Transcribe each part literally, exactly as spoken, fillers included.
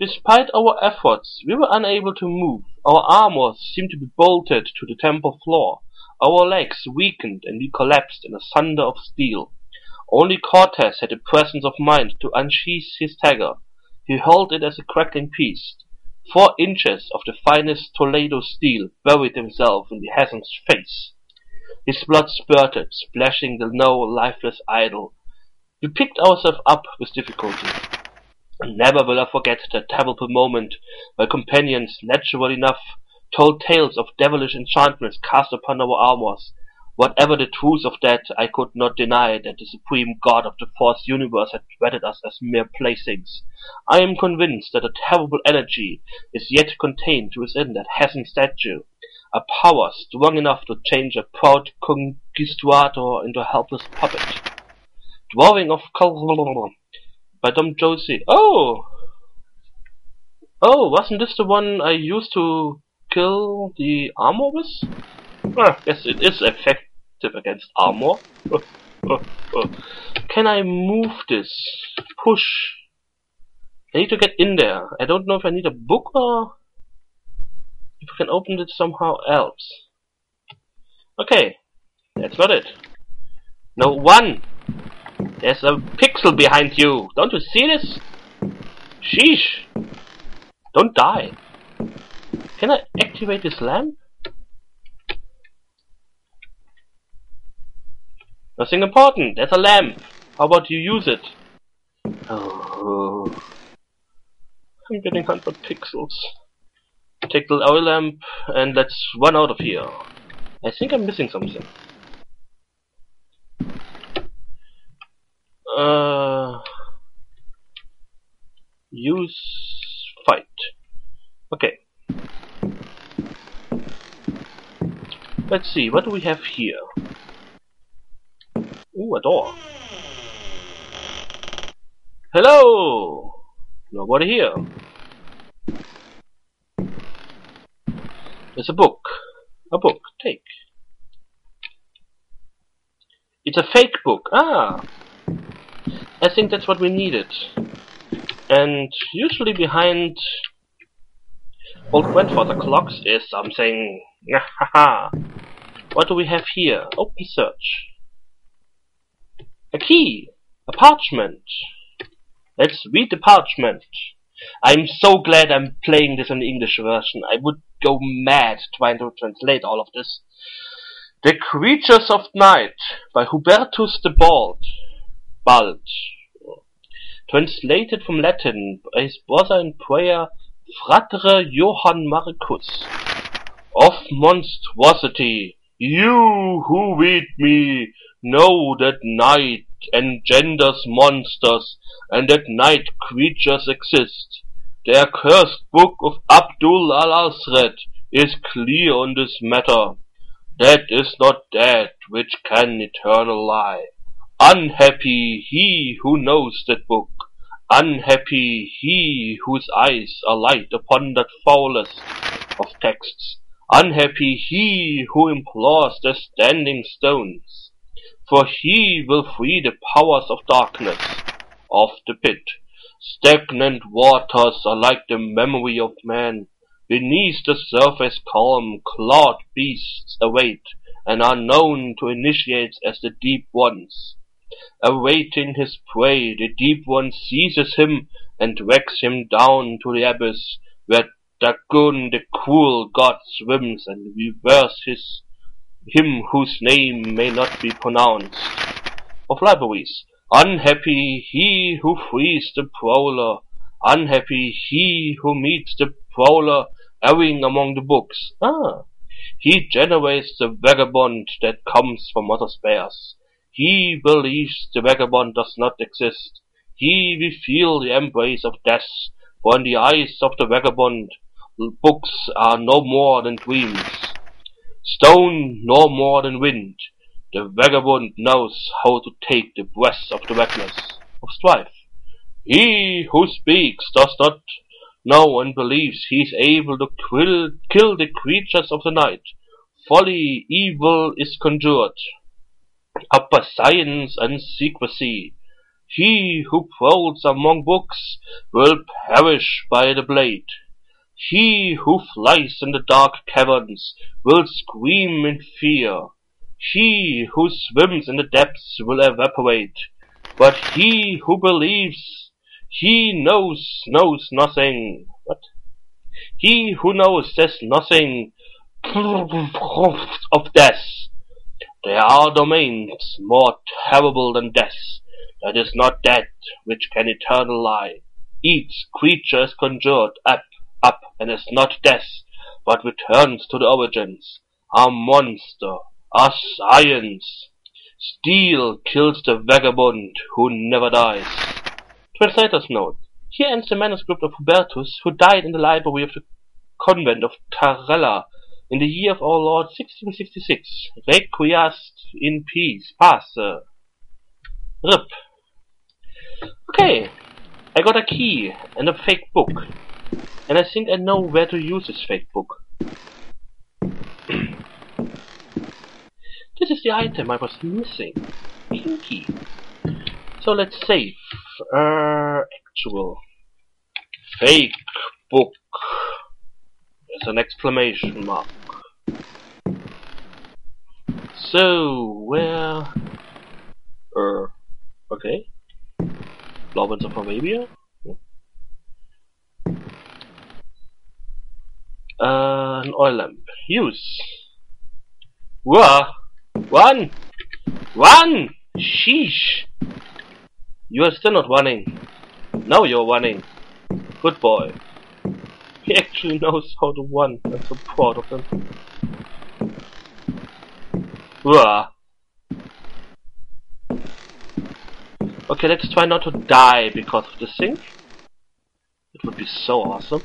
Despite our efforts, we were unable to move. Our armor seemed to be bolted to the temple floor. Our legs weakened and we collapsed in a thunder of steel. Only Cortez had the presence of mind to unsheath his dagger. He hurled it as a crackling piece. Four inches of the finest Toledo steel buried himself in the Hassan's face. His blood spurted, splashing the now lifeless idol. We picked ourselves up with difficulty. Never will I forget that terrible moment. My companions, natural enough, told tales of devilish enchantments cast upon our armors. Whatever the truth of that, I could not deny that the supreme god of the fourth universe had treated us as mere playthings. I am convinced that a terrible energy is yet contained within that Hassan statue, a power strong enough to change a proud conquistador into a helpless puppet. Drawing of Kalvulur by Dom Josie. Oh! Oh, wasn't this the one I used to kill the armor with? Ah, yes, it is effective against armor. Oh, oh, oh. Can I move this? Push. I need to get in there. I don't know if I need a book or if I can open it somehow else. Okay, that's not it. No, one! There's a pixel behind you! Don't you see this? Sheesh! Don't die! Can I activate this lamp? Nothing important! There's a lamp! How about you use it? Oh. I'm getting one hundred pixels. Take the oil lamp and let's run out of here. I think I'm missing something. Uh, use fight. Okay. Let's see, what do we have here? Ooh, a door. Hello! Nobody here. There's a book. A book. Take. It's a fake book. Ah! I think that's what we needed. And usually behind old grandfather clocks is something. What do we have here? Open search. A key. A parchment. Let's read the parchment. I'm so glad I'm playing this in the English version. I would go mad trying to translate all of this. The Creatures of Night by Hubertus the Bald. Bald. Translated from Latin by his brother in prayer, Frater Johann Marcus. Of monstrosity, you who read me know that night engenders monsters and that night creatures exist. The accursed book of Abdul Alhazred is clear on this matter. That is not that which can eternal lie. Unhappy he who knows that book, unhappy he whose eyes alight upon that foulest of texts, unhappy he who implores the standing stones, for he will free the powers of darkness, of the pit. Stagnant waters are like the memory of man, beneath the surface calm, clawed beasts await, and are known to initiates as the deep ones. Awaiting his prey, the deep one seizes him and drags him down to the abyss, where Dagon, the cruel god, swims and reverses his, him whose name may not be pronounced. Of libraries, unhappy he who frees the prowler, unhappy he who meets the prowler erring among the books. Ah, he generates the vagabond that comes from other spheres. He believes the vagabond does not exist. He will feel the embrace of death, for in the eyes of the vagabond, books are no more than dreams. Stone no more than wind. The vagabond knows how to take the breath of the reckless, of strife. He who speaks does not know and believes he is able to kill, kill the creatures of the night. Folly, evil is conjured. Upper science and secrecy. He who folds among books will perish by the blade. He who flies in the dark caverns will scream in fear. He who swims in the depths will evaporate. But he who believes he knows knows nothing. What? He who knows says nothing of death. There are domains more terrible than death. That is not death which can eternal lie. Each creature is conjured up, up, and is not death, but returns to the origins. A monster, a science. Steel kills the vagabond who never dies. Translator's note. Here ends the manuscript of Hubertus, who died in the library of the convent of Tarella in the year of our Lord sixteen sixty-six. Requiescat in peace. Pass. Rip. Okay. I got a key and a fake book. And I think I know where to use this fake book. This is the item I was missing. Pinky. So let's save. Uh, actual. Fake book. There's an exclamation mark. So, where... Uh, okay. Lobbins of Arabia? Yeah. Uh, an oil lamp. Use. Wah! Run! Run! Sheesh! You are still not running. Now you're running. Good boy. He actually knows how to run. I'm so proud of him. Wah. Okay, let's try not to die because of this thing. It would be so awesome.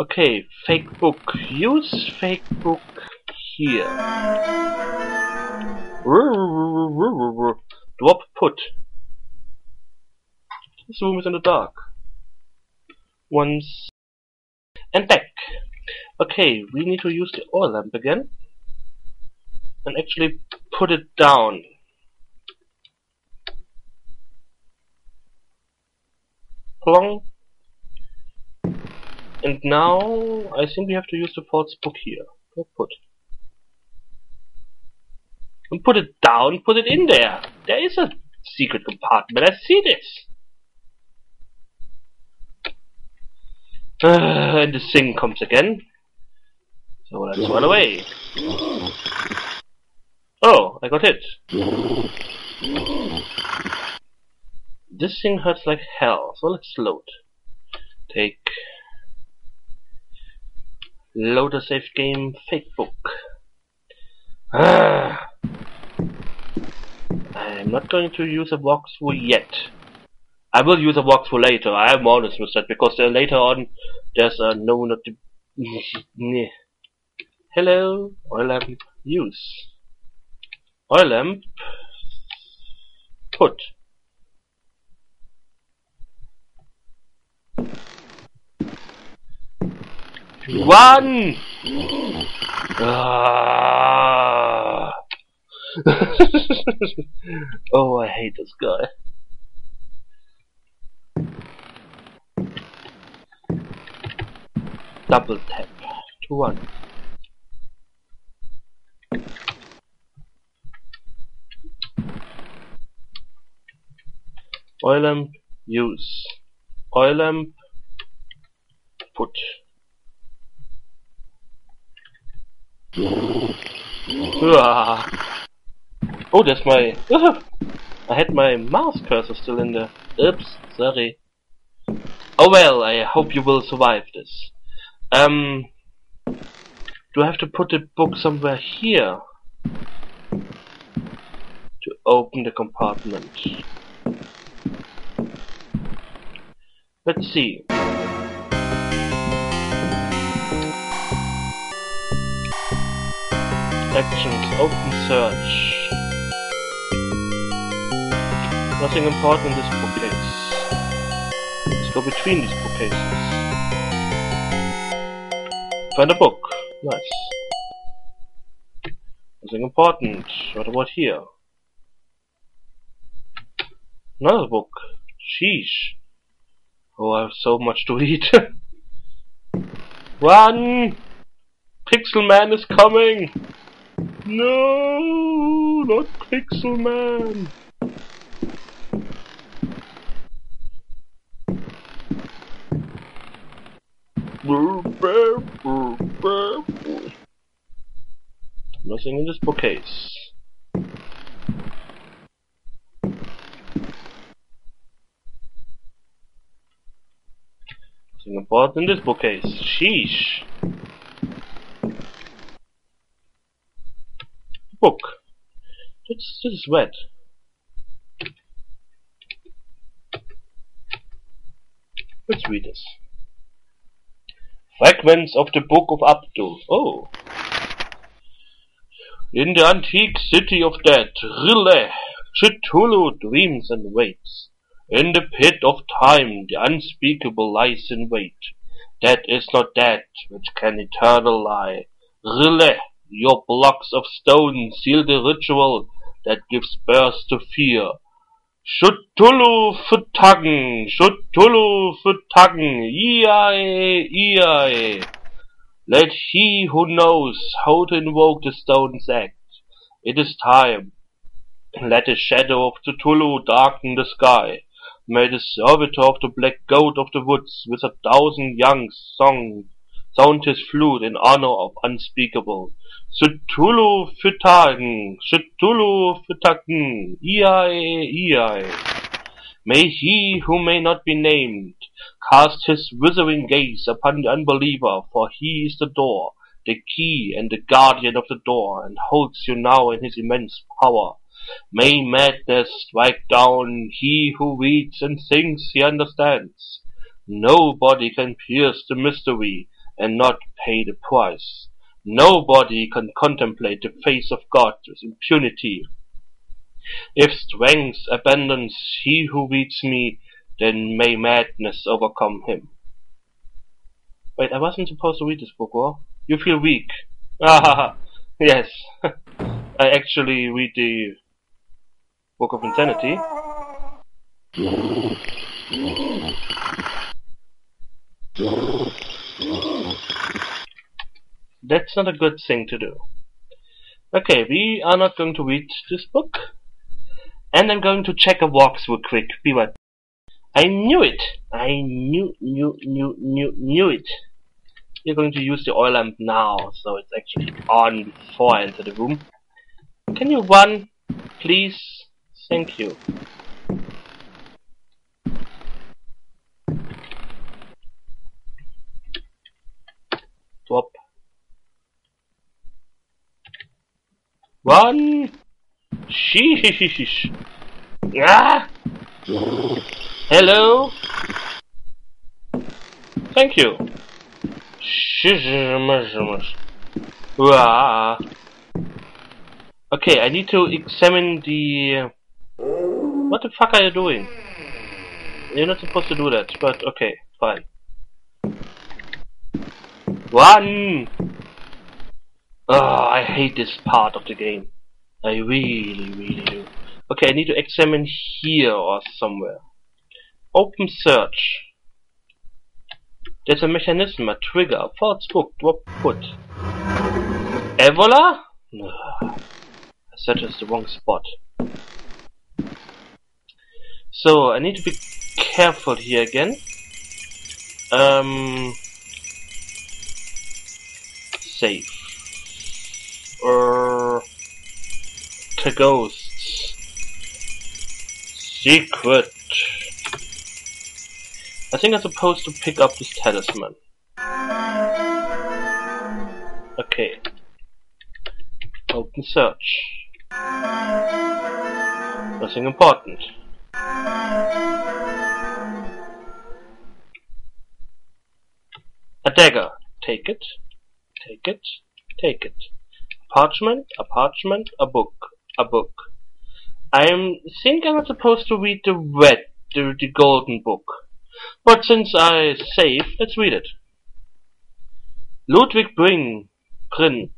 Okay, fake book. Use fake book here. Drop put. This room is in the dark. Once and back. Okay, we need to use the oil lamp again and actually put it down. Plong. And now I think we have to use the false book here. Drop put. And put it down, put it in there. There is a secret compartment. I see this. Uh, and the thing comes again. So let's run away. Oh, I got hit. This thing hurts like hell, so let's load. Take... Load a safe game, fake book. Ah. I'm not going to use a walkthrough yet. I will use a walkthrough later, I am honest with that, because uh, later on there's a uh, no not to... Hello, oil lamp, use. Oil lamp, put. Run! Ah. Oh, I hate this guy. Double tap to one. Oil lamp, use. Oil lamp, put. Ah. Oh, there's my... Uh, I had my mouse cursor still in there. Oops, sorry. Oh well, I hope you will survive this. Um... Do I have to put the book somewhere here? To open the compartment. Let's see. Actions, open search. Nothing important in this bookcase. Let's go between these bookcases. Find a book. Nice. Nothing important. What about here? Another book. Sheesh. Oh, I have so much to read. Run! Pixel Man is coming! No, not Pixel Man! Nothing in this bookcase. Nothing important in this bookcase. Sheesh. Book. This, this is wet. Let's read this. Fragments of the Book of Abdul. Oh. In the antique city of death, R'lyeh, Cthulhu dreams and waits. In the pit of time, the unspeakable lies in wait. That is not that which can eternal lie. R'lyeh, your blocks of stone seal the ritual that gives birth to fear. Cthulhu Futagn, Cthulhu Futagn, E I, E I. Let he who knows how to invoke the stones act. It is time. Let the shadow of Cthulhu darken the sky. May the servitor of the black goat of the woods with a thousand young songs sound his flute in honor of unspeakable. Cthulhu Futagn, Cthulhu Futagn, E I, E I. May he who may not be named cast his withering gaze upon the unbeliever, for he is the door, the key, and the guardian of the door, and holds you now in his immense power. May madness strike down he who reads and thinks he understands. Nobody can pierce the mystery and not pay the price. Nobody can contemplate the face of God with impunity. If strength abandons he who reads me, then may madness overcome him. Wait, I wasn't supposed to read this book, or? You feel weak. Ah, yes. I actually read the Book of Insanity. That's not a good thing to do. Okay, we are not going to read this book. And I'm going to check a walkthrough quick. Be right back. I knew it! I knew, knew, knew, knew, knew it! We're going to use the oil lamp now, so it's actually on before I enter the room. Can you run, please? Thank you. Drop. Run! Sheesh! Ah! Hello? Thank you. Okay, I need to examine the... What the fuck are you doing? You're not supposed to do that, but okay, fine. Run! Oh, I hate this part of the game. I really, really do. Okay, I need to examine here or somewhere. Open search. There's a mechanism, a trigger, a false book, drop put. Evola? No. I searched the wrong spot. So, I need to be careful here again. Um. Save. Er. To ghosts. Secret. I think I'm supposed to pick up this talisman. Okay. Open search. Nothing important. A dagger. Take it. Take it. Take it. A parchment. A parchment. A book. A book. I think I'm not supposed to read the red, the, the golden book. But since I saved, let's read it. Ludwig Brin, Brin,